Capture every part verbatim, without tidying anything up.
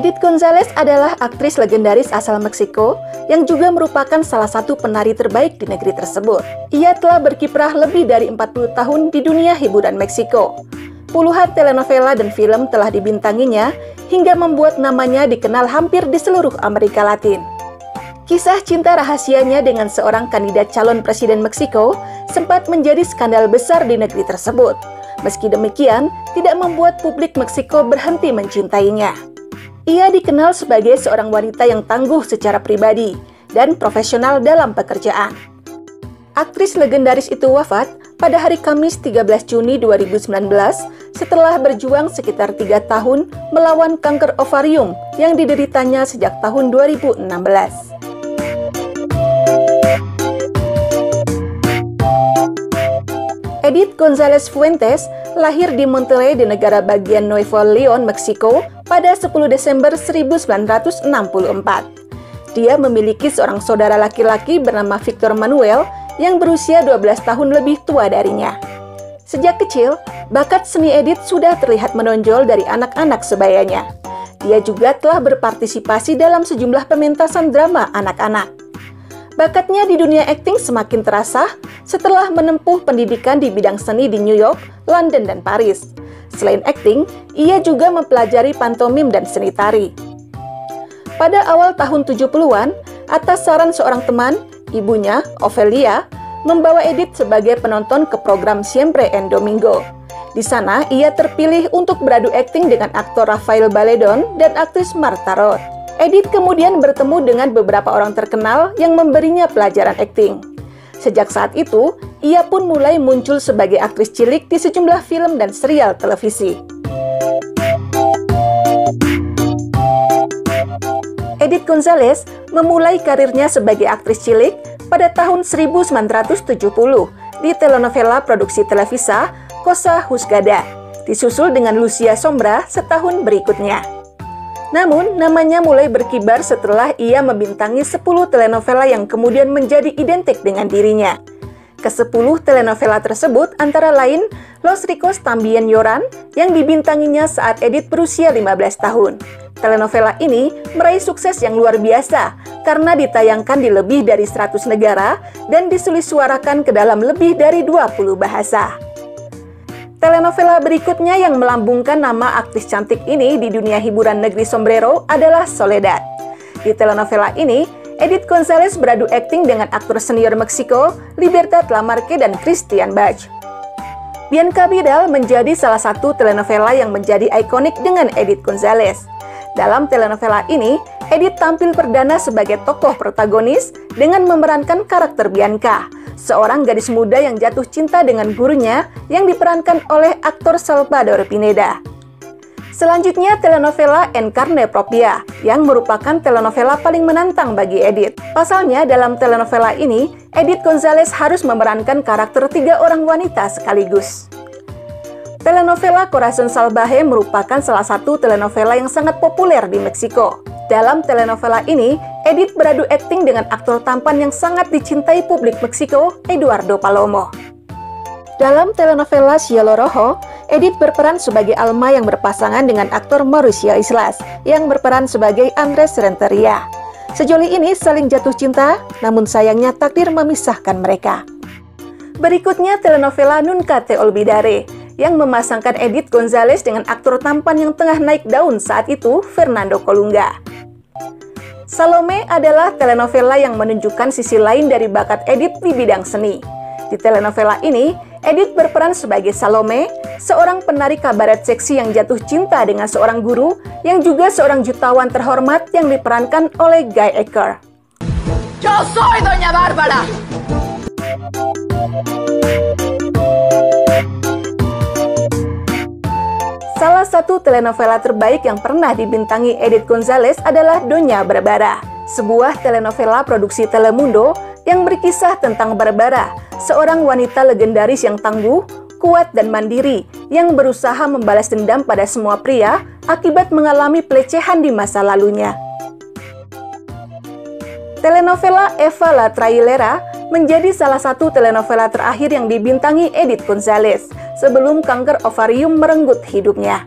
Edith González adalah aktris legendaris asal Meksiko yang juga merupakan salah satu penari terbaik di negeri tersebut. Ia telah berkiprah lebih dari empat puluh tahun di dunia hiburan Meksiko. Puluhan telenovela dan film telah dibintanginya hingga membuat namanya dikenal hampir di seluruh Amerika Latin. Kisah cinta rahasianya dengan seorang kandidat calon presiden Meksiko sempat menjadi skandal besar di negeri tersebut. Meski demikian, tidak membuat publik Meksiko berhenti mencintainya. Ia dikenal sebagai seorang wanita yang tangguh secara pribadi dan profesional dalam pekerjaan. Aktris legendaris itu wafat pada hari Kamis tiga belas Juni dua ribu sembilan belas setelah berjuang sekitar tiga tahun melawan kanker ovarium yang dideritanya sejak tahun dua ribu enam belas. Edith González Fuentes lahir di Monterrey di negara bagian Nuevo León, Meksiko pada sepuluh Desember seribu sembilan ratus enam puluh empat. Dia memiliki seorang saudara laki-laki bernama Victor Manuel yang berusia dua belas tahun lebih tua darinya. Sejak kecil, bakat seni Edith sudah terlihat menonjol dari anak-anak sebayanya. Dia juga telah berpartisipasi dalam sejumlah pementasan drama anak-anak. Bakatnya di dunia akting semakin terasa setelah menempuh pendidikan di bidang seni di New York, London, dan Paris. Selain akting, ia juga mempelajari pantomim dan seni tari. Pada awal tahun tujuh puluhan, atas saran seorang teman, ibunya, Ofelia, membawa Edith sebagai penonton ke program Siempre en Domingo. Di sana, ia terpilih untuk beradu akting dengan aktor Rafael Baledon dan aktris Marta Roth. Edith kemudian bertemu dengan beberapa orang terkenal yang memberinya pelajaran akting. Sejak saat itu, ia pun mulai muncul sebagai aktris cilik di sejumlah film dan serial televisi. Edith González memulai karirnya sebagai aktris cilik pada tahun seribu sembilan ratus tujuh puluh di telenovela produksi Televisа Cosa Juzgada, disusul dengan Lucia Sombra setahun berikutnya. Namun, namanya mulai berkibar setelah ia membintangi sepuluh telenovela yang kemudian menjadi identik dengan dirinya. Kesepuluh telenovela tersebut antara lain Los Ricos También Lloran yang dibintanginya saat Edith berusia lima belas tahun. Telenovela ini meraih sukses yang luar biasa karena ditayangkan di lebih dari seratus negara dan disuarakan ke dalam lebih dari dua puluh bahasa. Telenovela berikutnya yang melambungkan nama aktris cantik ini di dunia hiburan negeri sombrero adalah Soledad. Di telenovela ini, Edith González beradu akting dengan aktor senior Meksiko, Libertad Lamarque dan Christian Bach. Pian Cabedal menjadi salah satu telenovela yang menjadi ikonik dengan Edith González. Dalam telenovela ini, Edith tampil perdana sebagai tokoh protagonis dengan memerankan karakter Bianca, seorang gadis muda yang jatuh cinta dengan gurunya yang diperankan oleh aktor Salvador Pineda. Selanjutnya telenovela En Carne Propia yang merupakan telenovela paling menantang bagi Edith. Pasalnya dalam telenovela ini, Edith González harus memerankan karakter tiga orang wanita sekaligus. Telenovela Corazón Salvaje merupakan salah satu telenovela yang sangat populer di Meksiko. Dalam telenovela ini, Edith beradu akting dengan aktor tampan yang sangat dicintai publik Meksiko, Eduardo Palomo. Dalam telenovela Cielo Rojo, Edith berperan sebagai Alma yang berpasangan dengan aktor Mauricio Islas yang berperan sebagai Andres Renteria. Sejoli ini saling jatuh cinta, namun sayangnya takdir memisahkan mereka. Berikutnya telenovela Nunca Te Olvidare yang memasangkan Edith González dengan aktor tampan yang tengah naik daun saat itu, Fernando Colunga. Salome adalah telenovela yang menunjukkan sisi lain dari bakat Edith di bidang seni. Di telenovela ini, Edith berperan sebagai Salome, seorang penari kabaret seksi yang jatuh cinta dengan seorang guru yang juga seorang jutawan terhormat yang diperankan oleh Guy Acker. Yo soy Doña Barbara. Salah satu telenovela terbaik yang pernah dibintangi Edith González adalah Doña Barbara, sebuah telenovela produksi Telemundo yang berkisah tentang Barbara, seorang wanita legendaris yang tangguh, kuat dan mandiri yang berusaha membalas dendam pada semua pria akibat mengalami pelecehan di masa lalunya. Telenovela Eva la Trailera menjadi salah satu telenovela terakhir yang dibintangi Edith González sebelum kanker ovarium merenggut hidupnya.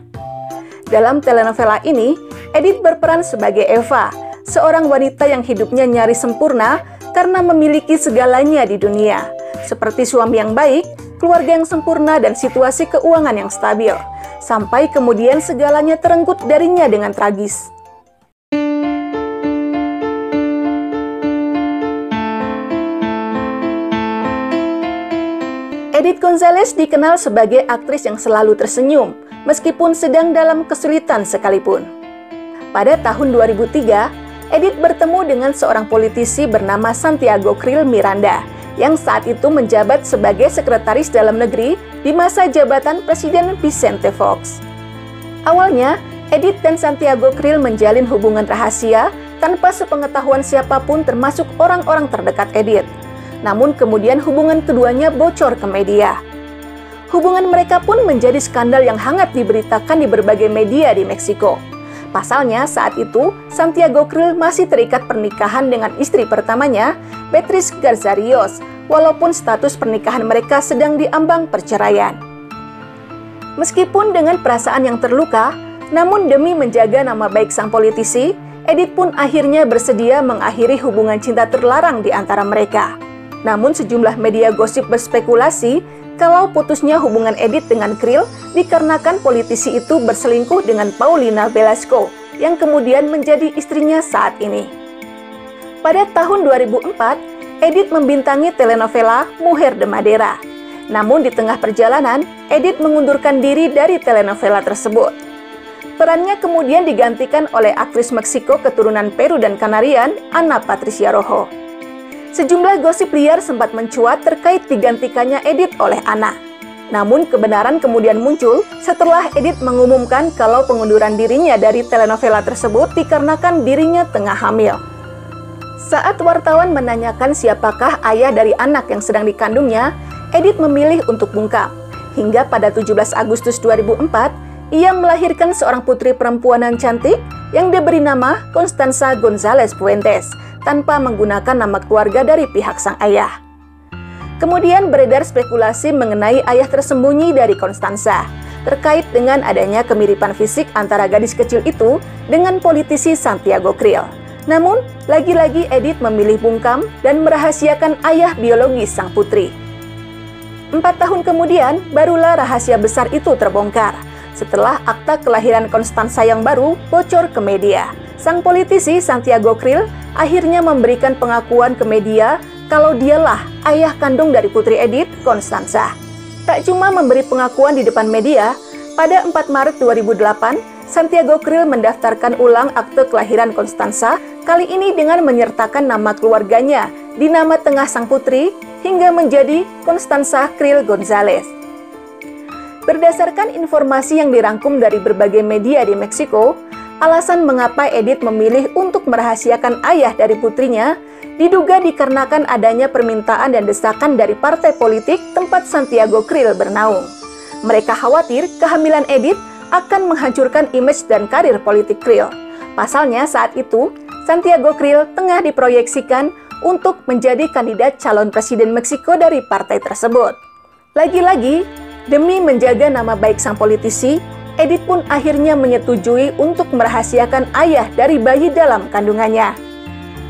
Dalam telenovela ini, Edith berperan sebagai Eva, seorang wanita yang hidupnya nyaris sempurna karena memiliki segalanya di dunia, seperti suami yang baik, keluarga yang sempurna, dan situasi keuangan yang stabil. Sampai kemudian segalanya terenggut darinya dengan tragis. Edith González dikenal sebagai aktris yang selalu tersenyum, meskipun sedang dalam kesulitan sekalipun. Pada tahun dua ribu tiga, Edith bertemu dengan seorang politisi bernama Santiago Creel Miranda, yang saat itu menjabat sebagai sekretaris dalam negeri di masa jabatan Presiden Vicente Fox. Awalnya, Edith dan Santiago Creel menjalin hubungan rahasia tanpa sepengetahuan siapapun termasuk orang-orang terdekat Edith. Namun kemudian hubungan keduanya bocor ke media. Hubungan mereka pun menjadi skandal yang hangat diberitakan di berbagai media di Meksiko. Pasalnya saat itu Santiago Creel masih terikat pernikahan dengan istri pertamanya, Beatriz Garzarios, walaupun status pernikahan mereka sedang diambang perceraian. Meskipun dengan perasaan yang terluka, namun demi menjaga nama baik sang politisi, Edith pun akhirnya bersedia mengakhiri hubungan cinta terlarang di antara mereka. Namun sejumlah media gosip berspekulasi kalau putusnya hubungan Edith dengan Creel dikarenakan politisi itu berselingkuh dengan Paulina Velasco yang kemudian menjadi istrinya saat ini. Pada tahun dua ribu empat, Edith membintangi telenovela Mujer de Madera. Namun di tengah perjalanan, Edith mengundurkan diri dari telenovela tersebut. Perannya kemudian digantikan oleh aktris Meksiko keturunan Peru dan Kanarian, Ana Patricia Rojo. Sejumlah gosip liar sempat mencuat terkait digantikannya Edith oleh Ana. Namun kebenaran kemudian muncul setelah Edith mengumumkan kalau pengunduran dirinya dari telenovela tersebut dikarenakan dirinya tengah hamil. Saat wartawan menanyakan siapakah ayah dari anak yang sedang dikandungnya, Edith memilih untuk bungkam. Hingga pada tujuh belas Agustus dua ribu empat, ia melahirkan seorang putri perempuan yang cantik yang diberi nama Constanza González Fuentes, tanpa menggunakan nama keluarga dari pihak sang ayah. Kemudian beredar spekulasi mengenai ayah tersembunyi dari Constanza terkait dengan adanya kemiripan fisik antara gadis kecil itu dengan politisi Santiago Creel. Namun, lagi-lagi Edith memilih bungkam dan merahasiakan ayah biologis sang putri. Empat tahun kemudian, barulah rahasia besar itu terbongkar setelah akta kelahiran Constanza yang baru bocor ke media. Sang politisi Santiago Creel akhirnya memberikan pengakuan ke media kalau dialah ayah kandung dari putri Edith, Constanza. Tak cuma memberi pengakuan di depan media, pada empat Maret dua ribu delapan, Santiago Creel mendaftarkan ulang akte kelahiran Constanza, kali ini dengan menyertakan nama keluarganya di nama tengah sang putri hingga menjadi Constanza Creel González. Berdasarkan informasi yang dirangkum dari berbagai media di Meksiko, alasan mengapa Edith memilih untuk merahasiakan ayah dari putrinya diduga dikarenakan adanya permintaan dan desakan dari partai politik tempat Santiago Creel bernaung. Mereka khawatir kehamilan Edith akan menghancurkan image dan karir politik Creel. Pasalnya saat itu, Santiago Creel tengah diproyeksikan untuk menjadi kandidat calon presiden Meksiko dari partai tersebut. Lagi-lagi, demi menjaga nama baik sang politisi, Edith pun akhirnya menyetujui untuk merahasiakan ayah dari bayi dalam kandungannya.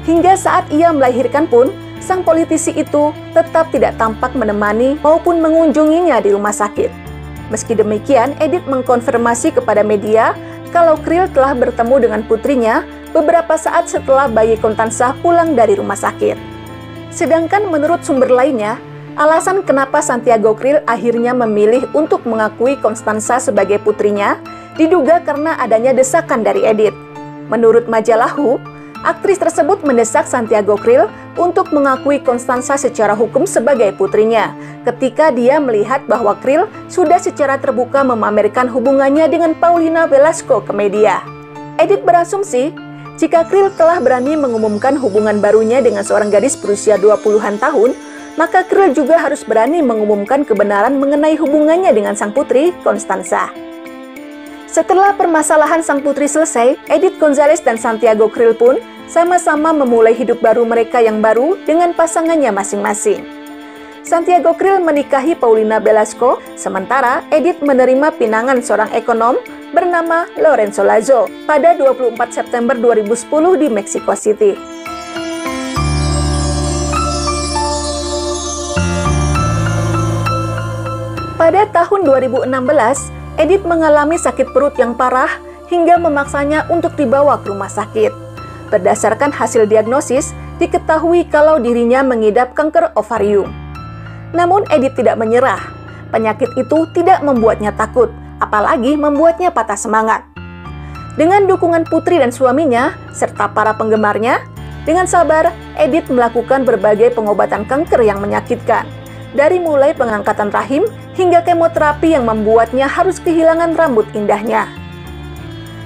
Hingga saat ia melahirkan pun, sang politisi itu tetap tidak tampak menemani maupun mengunjunginya di rumah sakit. Meski demikian, Edith mengkonfirmasi kepada media kalau Creel telah bertemu dengan putrinya beberapa saat setelah bayi Constanza pulang dari rumah sakit. Sedangkan menurut sumber lainnya, alasan kenapa Santiago Creel akhirnya memilih untuk mengakui Constanza sebagai putrinya diduga karena adanya desakan dari Edith. Menurut majalah Who, aktris tersebut mendesak Santiago Creel untuk mengakui Constanza secara hukum sebagai putrinya ketika dia melihat bahwa Creel sudah secara terbuka memamerkan hubungannya dengan Paulina Velasco ke media. Edith berasumsi jika Creel telah berani mengumumkan hubungan barunya dengan seorang gadis berusia dua puluhan tahun, maka Creel juga harus berani mengumumkan kebenaran mengenai hubungannya dengan sang putri, Constanza. Setelah permasalahan sang putri selesai, Edith González dan Santiago Creel pun sama-sama memulai hidup baru mereka yang baru dengan pasangannya masing-masing. Santiago Creel menikahi Paulina Velasco, sementara Edith menerima pinangan seorang ekonom bernama Lorenzo Lazo pada dua puluh empat September dua ribu sepuluh di Mexico City. Pada tahun dua ribu enam belas, Edith mengalami sakit perut yang parah hingga memaksanya untuk dibawa ke rumah sakit. Berdasarkan hasil diagnosis, diketahui kalau dirinya mengidap kanker ovarium. Namun Edith tidak menyerah. Penyakit itu tidak membuatnya takut, apalagi membuatnya patah semangat. Dengan dukungan putri dan suaminya, serta para penggemarnya, dengan sabar Edith melakukan berbagai pengobatan kanker yang menyakitkan. Dari mulai pengangkatan rahim hingga kemoterapi yang membuatnya harus kehilangan rambut indahnya.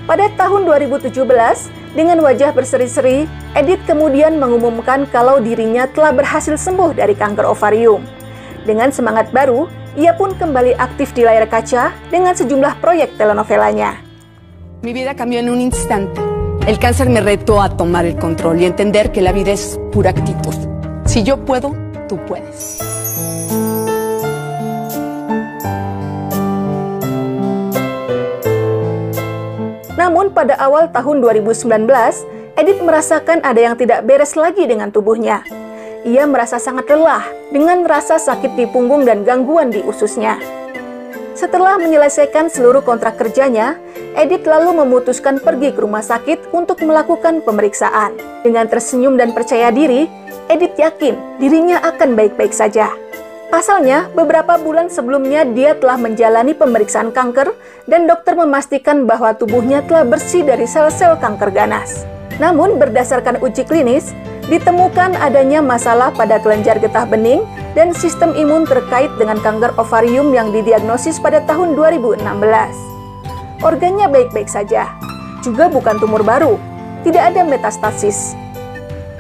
Pada tahun dua ribu tujuh belas, dengan wajah berseri-seri, Edith kemudian mengumumkan kalau dirinya telah berhasil sembuh dari kanker ovarium. Dengan semangat baru, ia pun kembali aktif di layar kaca dengan sejumlah proyek telenovelanya. Mi vida cambió en un instante. El cáncer me retó a tomar el control y entender que la vida es pura actitud. Si yo puedo, tú puedes. Namun pada awal tahun dua ribu sembilan belas, Edith merasakan ada yang tidak beres lagi dengan tubuhnya. Ia merasa sangat lelah dengan rasa sakit di punggung dan gangguan di ususnya. Setelah menyelesaikan seluruh kontrak kerjanya, Edith lalu memutuskan pergi ke rumah sakit untuk melakukan pemeriksaan. Dengan tersenyum dan percaya diri, Edith yakin dirinya akan baik-baik saja. Pasalnya, beberapa bulan sebelumnya dia telah menjalani pemeriksaan kanker dan dokter memastikan bahwa tubuhnya telah bersih dari sel-sel kanker ganas. Namun, berdasarkan uji klinis, ditemukan adanya masalah pada kelenjar getah bening dan sistem imun terkait dengan kanker ovarium yang didiagnosis pada tahun dua ribu enam belas. Organnya baik-baik saja, juga bukan tumor baru, tidak ada metastasis.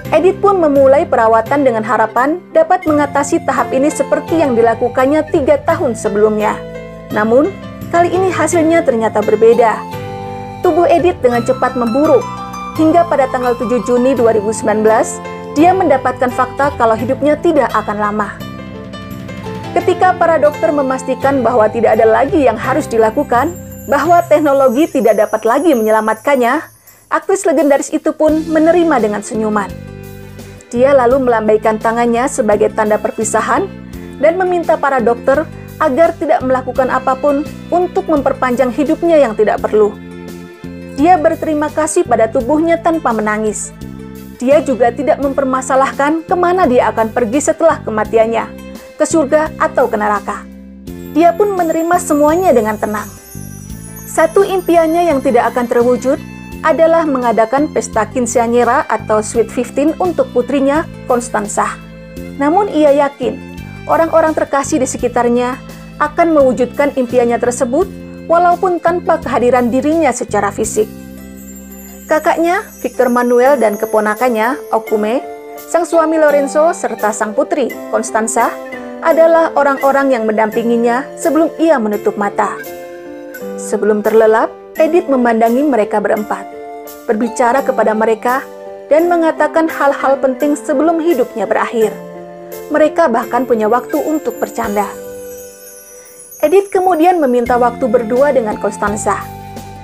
Edith pun memulai perawatan dengan harapan dapat mengatasi tahap ini seperti yang dilakukannya tiga tahun sebelumnya. Namun, kali ini hasilnya ternyata berbeda. Tubuh Edith dengan cepat memburuk, hingga pada tanggal tujuh Juni dua ribu sembilan belas, dia mendapatkan fakta kalau hidupnya tidak akan lama. Ketika para dokter memastikan bahwa tidak ada lagi yang harus dilakukan, bahwa teknologi tidak dapat lagi menyelamatkannya, aktris legendaris itu pun menerima dengan senyuman. Dia lalu melambaikan tangannya sebagai tanda perpisahan dan meminta para dokter agar tidak melakukan apapun untuk memperpanjang hidupnya yang tidak perlu. Dia berterima kasih pada tubuhnya tanpa menangis. Dia juga tidak mempermasalahkan kemana dia akan pergi setelah kematiannya, ke surga atau ke neraka. Dia pun menerima semuanya dengan tenang. Satu impiannya yang tidak akan terwujud adalah mengadakan pesta quinceañera atau Sweet lima belas untuk putrinya, Constanza. Namun ia yakin, orang-orang terkasih di sekitarnya akan mewujudkan impiannya tersebut walaupun tanpa kehadiran dirinya secara fisik. Kakaknya, Victor Manuel, dan keponakannya, Okume, sang suami Lorenzo, serta sang putri, Constanza, adalah orang-orang yang mendampinginya sebelum ia menutup mata. Sebelum terlelap, Edith memandangi mereka berempat, berbicara kepada mereka, dan mengatakan hal-hal penting sebelum hidupnya berakhir. Mereka bahkan punya waktu untuk bercanda. Edith kemudian meminta waktu berdua dengan Constanza.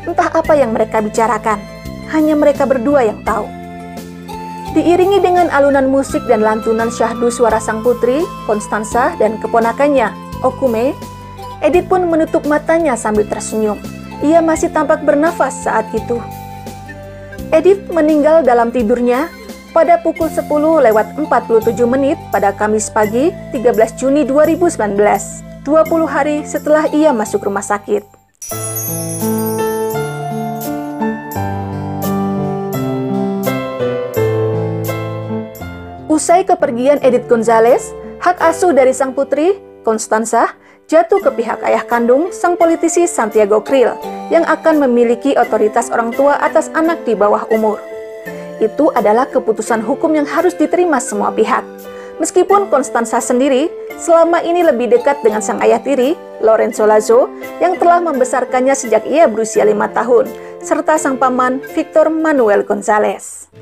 Entah apa yang mereka bicarakan, hanya mereka berdua yang tahu. Diiringi dengan alunan musik dan lantunan syahdu suara sang putri, Constanza, dan keponakannya, Okume, Edith pun menutup matanya sambil tersenyum. Ia masih tampak bernafas saat itu. Edith meninggal dalam tidurnya pada pukul sepuluh lewat empat puluh tujuh menit pada Kamis pagi tiga belas Juni dua ribu sembilan belas, dua puluh hari setelah ia masuk rumah sakit. Usai kepergian Edith González, hak asuh dari sang putri, Constanza, jatuh ke pihak ayah kandung sang politisi Santiago Creel yang akan memiliki otoritas orang tua atas anak di bawah umur. Itu adalah keputusan hukum yang harus diterima semua pihak. Meskipun Constanza sendiri selama ini lebih dekat dengan sang ayah tiri, Lorenzo Lazo, yang telah membesarkannya sejak ia berusia lima tahun, serta sang paman Victor Manuel González.